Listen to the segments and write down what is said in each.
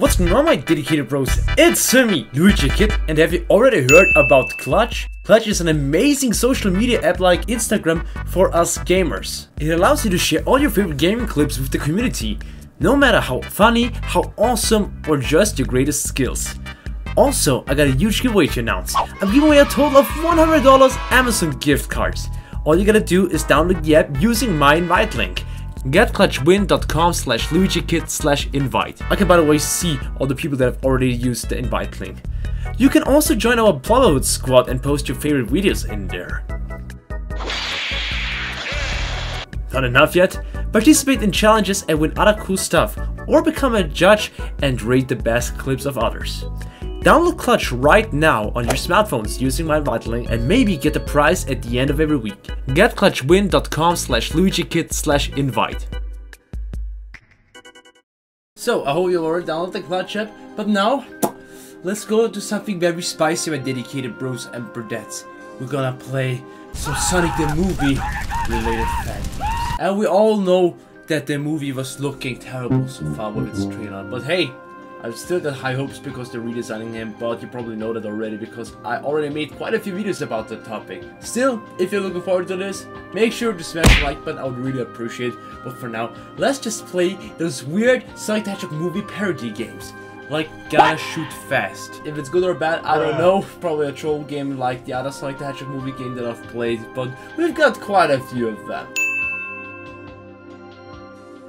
What's going on, my dedicated bros? It's me, Luigikid, and have you already heard about Clutch? Clutch is an amazing social media app like Instagram for us gamers. It allows you to share all your favorite gaming clips with the community, no matter how funny, how awesome, or just your greatest skills. Also, I got a huge giveaway to announce. I'm giving away a total of $100 Amazon gift cards. All you gotta do is download the app using my invite link. Getclutchwin.com/luigikid/invite. I can, by the way, see all the people that have already used the invite link. You can also join our Plumberhood squad and post your favorite videos in there. Not enough yet? Participate in challenges and win other cool stuff, or become a judge and rate the best clips of others. Download Clutch right now on your smartphones using my invite link and maybe get a prize at the end of every week. Getclutchwin.com/luigikid/invite. So, I hope you already downloaded the Clutch app, but now let's go to something very spicy, my dedicated bros and brodettes. We're gonna play some Sonic the Movie related fan. And we all know that the movie was looking terrible so far with its trailer, but hey, I've still got high hopes because they're redesigning him, but you probably know that already because I already made quite a few videos about that topic. Still, if you're looking forward to this, make sure to smash the like button, I would really appreciate it. But for now, let's just play those weird Sonic the Hedgehog movie parody games. Like Gotta Shoot Fast. If it's good or bad, I don't know. Probably a troll game like the other Sonic the Hedgehog movie game that I've played, but we've got quite a few of them.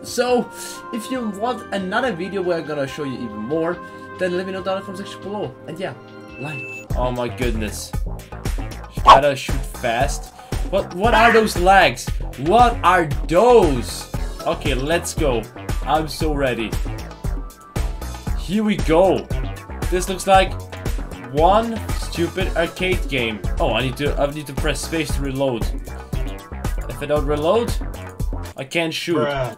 So, if you want another video where I'm gonna show you even more, then let me know down in the comment section below. And yeah, like. Oh my goodness. Gotta shoot fast. What are those lags? What are those? Okay, let's go. I'm so ready. Here we go. This looks like one stupid arcade game. Oh, I need to press space to reload. If I don't reload, I can't shoot. Bruh.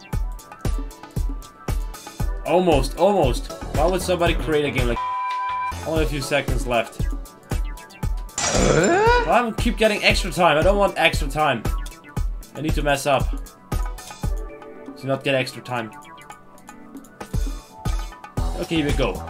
Almost, almost. Why would somebody create a game like that? Only a few seconds left. Well, I keep getting extra time. I don't want extra time. I need to mess up to not get extra time. Okay, here we go.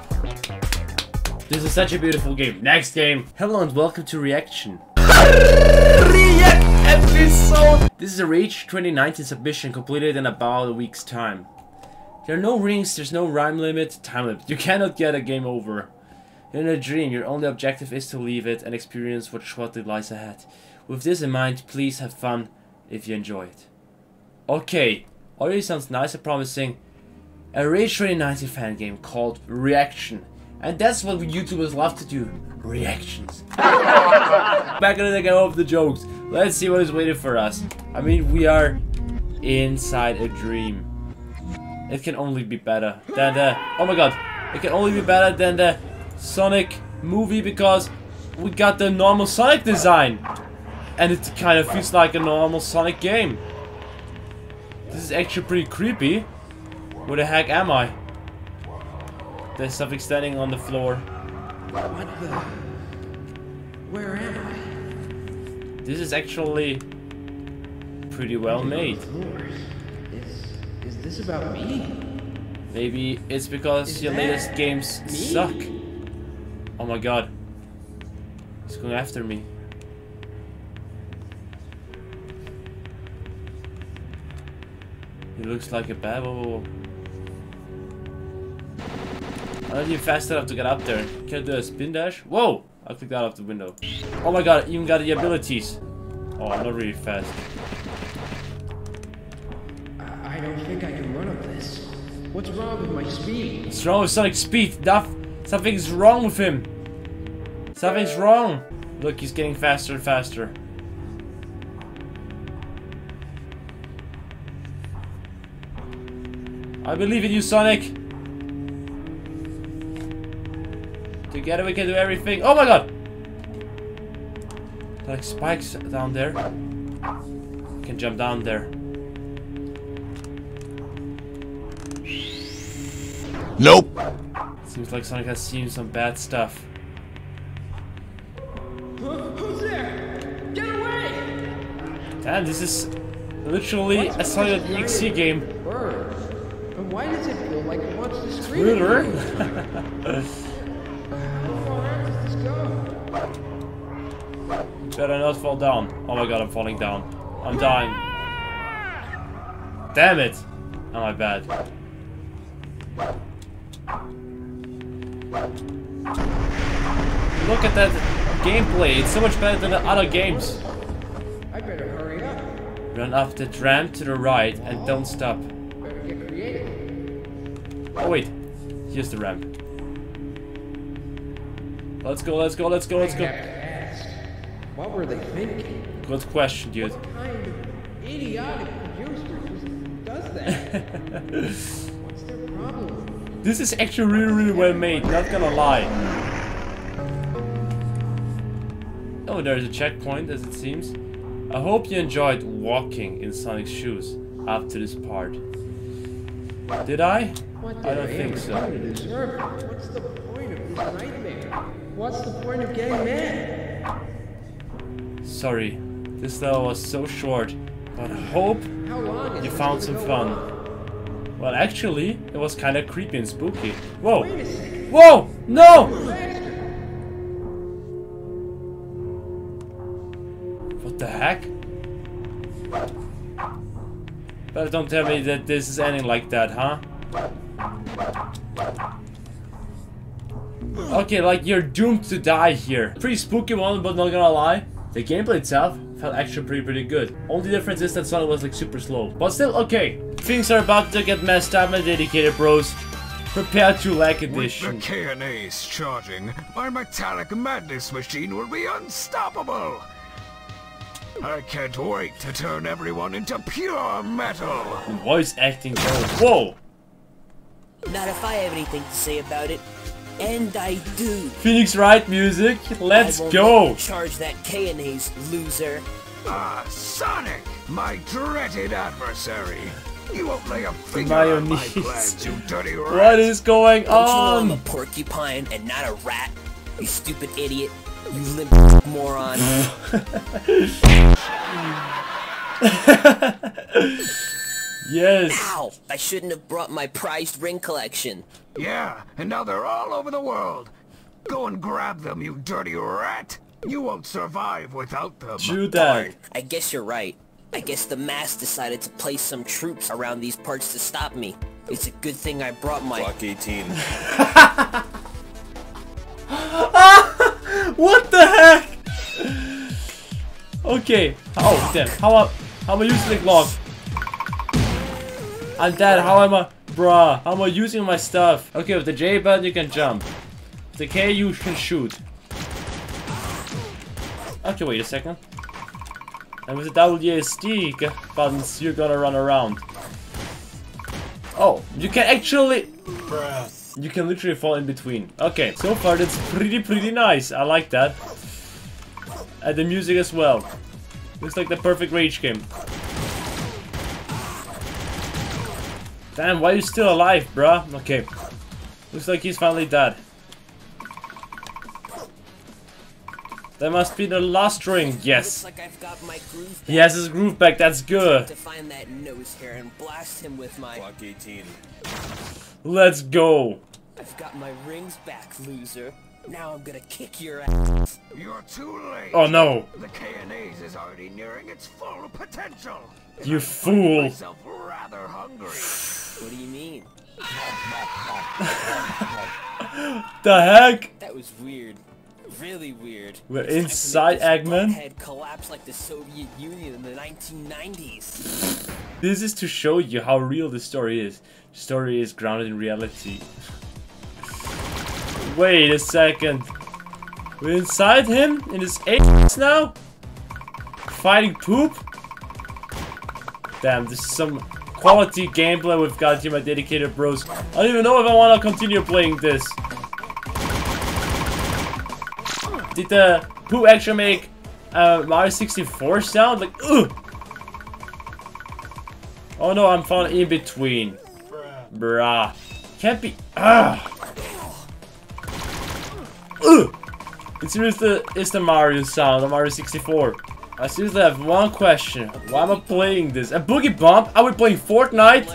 This is such a beautiful game. Next game. Hello and welcome to Reaction. React episode. This is a Rage 2019 submission completed in about a week's time. There are no rings, there's no rhyme limit, time limit. You cannot get a game over. You're in a dream, your only objective is to leave it and experience what shortly lies ahead. With this in mind, please have fun if you enjoy it. Okay, already sounds nice and promising. A Rage 2019 fan game called Reaction. And that's what YouTubers love to do, reactions. Back in the game of the jokes. Let's see what is waiting for us. I mean, we are inside a dream. It can only be better than the, oh my god, it can only be better than the Sonic movie because we got the normal Sonic design. And it kind of feels like a normal Sonic game. This is actually pretty creepy. Where the heck am I? There's something standing on the floor. What the? Where am I? This is actually pretty well made. Is this about me? Maybe it's because your latest games suck. Oh my god. He's going after me. He looks like a bad boy. I don't even fast enough to get up there. Can I do a spin dash? Whoa! I clicked out of the window. Oh my god, I even got the abilities. Oh, I'm not really fast. I don't think I can run up this. What's wrong with my speed? What's wrong with Sonic's speed? Something's wrong with him. Something's wrong. Look, he's getting faster and faster. I believe in you, Sonic. Together we can do everything. Oh my god! Like spikes down there. I can jump down there. Nope. Seems like Sonic has seen some bad stuff. Who's there? Get away! Damn, this is literally a Sonic EXE game. Why does it feel like what Scooter? Better not fall down. Oh my god, I'm falling down. I'm dying. Damn it! Oh my bad. Look at that gameplay, it's so much better than the other games. I better hurry up. Run off the ramp to the right and don't stop. Better get creative. Oh wait, here's the ramp. Let's go, let's go, let's go, let's go. I have to ask, what were they thinking? Good question, dude. What kind of idiotic producer just does that? What's their problem? This is actually really, really well made, not gonna lie. Oh, there's a checkpoint, as it seems. I hope you enjoyed walking in Sonic's shoes up to this part. Did I? I don't think so. What's the point of this nightmare? What's the point of getting mad? Sorry, this level was so short, but I hope you found some fun. Well, actually, it was kind of creepy and spooky. Whoa! Whoa! No! What the heck? But don't tell me that this is ending like that, huh? Okay, like you're doomed to die here. Pretty spooky one, but not gonna lie. The gameplay itself felt actually pretty good. Only difference is that Sonic was like super slow. But still, okay. Things are about to get messed up, my dedicated bros. Prepare to lack edition. With the K&As charging, my metallic madness machine will be unstoppable. I can't wait to turn everyone into pure metal. Voice acting, whoa. Not if I have anything to say about it, and I do. Phoenix Wright music, let's go! Charge that K&As, loser. Ah, Sonic, my dreaded adversary. You won't lay a finger on my plans, you dirty rat. What is going on? Don't you know I'm a porcupine and not a rat, you stupid idiot, you limp moron. Yes. Ow! I shouldn't have brought my prized ring collection. Yeah, and now they're all over the world. Go and grab them, you dirty rat. You won't survive without them. Judah. I guess you're right. I guess the mass decided to place some troops around these parts to stop me. It's a good thing I brought my... Block 18. What the heck? Okay. Oh, fuck. Damn. How about you slick log? I'm dead, how am I? Bruh, how am I using my stuff? Okay, with the J button you can jump. With the K you can shoot. Okay, wait a second. And with the WASD buttons you gotta run around. Oh, you can actually... Bruh. You can literally fall in between. Okay, so far that's pretty nice. I like that. And the music as well. Looks like the perfect Rage game. Damn, why are you still alive, bruh? Okay. Looks like he's finally dead. That must be the last string, yes. Looks like I've got my groove back. He has his groove back, that's good. To find that nose hair and blast him with my Block 18. Let's go. I've got my rings back, loser. Now I'm gonna kick your ass. You're too late. Oh no. The K&As is already nearing its full potential. You fool. Rather hungry. What do you mean? The heck? That was weird. Really weird. We're inside Eggman. Head collapsed like the Soviet Union in the 1990s. This is to show you how real the story is. The story is grounded in reality. Wait a second. We're inside him in his ass now? Fighting poop? Damn, this is some quality gameplay we've got here, my dedicated bros. I don't even know if I want to continue playing this. Did the poo actually make Mario 64 sound? Like, ugh! Oh no, I'm found in between. Bruh. Can't be. Ugh! It's seriously the Mario sound, the Mario 64. I seriously have one question. Why am I playing this? A boogie bump? Are we playing Fortnite?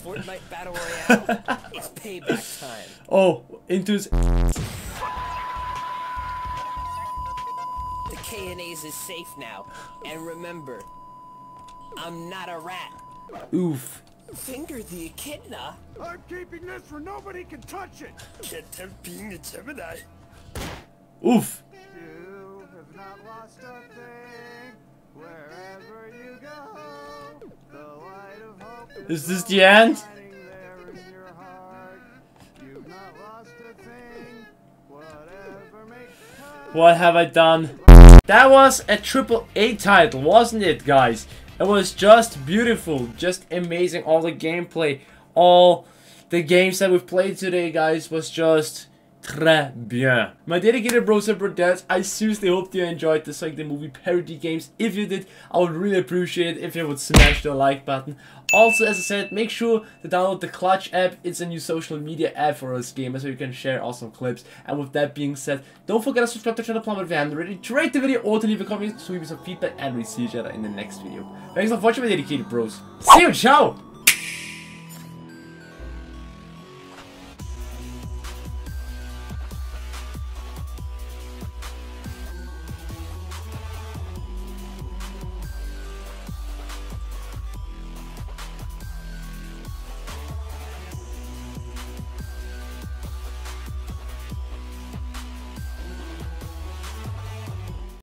Fortnite Battle Royale. It's payback time. Oh, into his. The K&As is safe now. And remember, I'm not a rat. Oof. Finger the echidna. I'm keeping this where nobody can touch it. Can't tempt being a Gemini. Oof. You have not lost a thing. Wherever you go, the light of hope is this the end? There in your heart. You've not lost a thing. Whatever makes time. What have I done? That was a AAA title, wasn't it, guys? It was just beautiful, just amazing. All the gameplay, all the games that we've played today, guys, was just très bien. My dedicated bros and brodettes, I seriously hope you enjoyed the Sonic the Movie parody games. If you did, I would really appreciate it if you would smash the like button. Also, as I said, make sure to download the Clutch app. It's a new social media app for us gamers, so you can share awesome clips. And with that being said, don't forget to subscribe to the channel Plumberhood if you haven't already, rate the video or to leave a comment, so leave me some feedback, and we'll see each other in the next video. Thanks for watching, my dedicated bros. See you, ciao!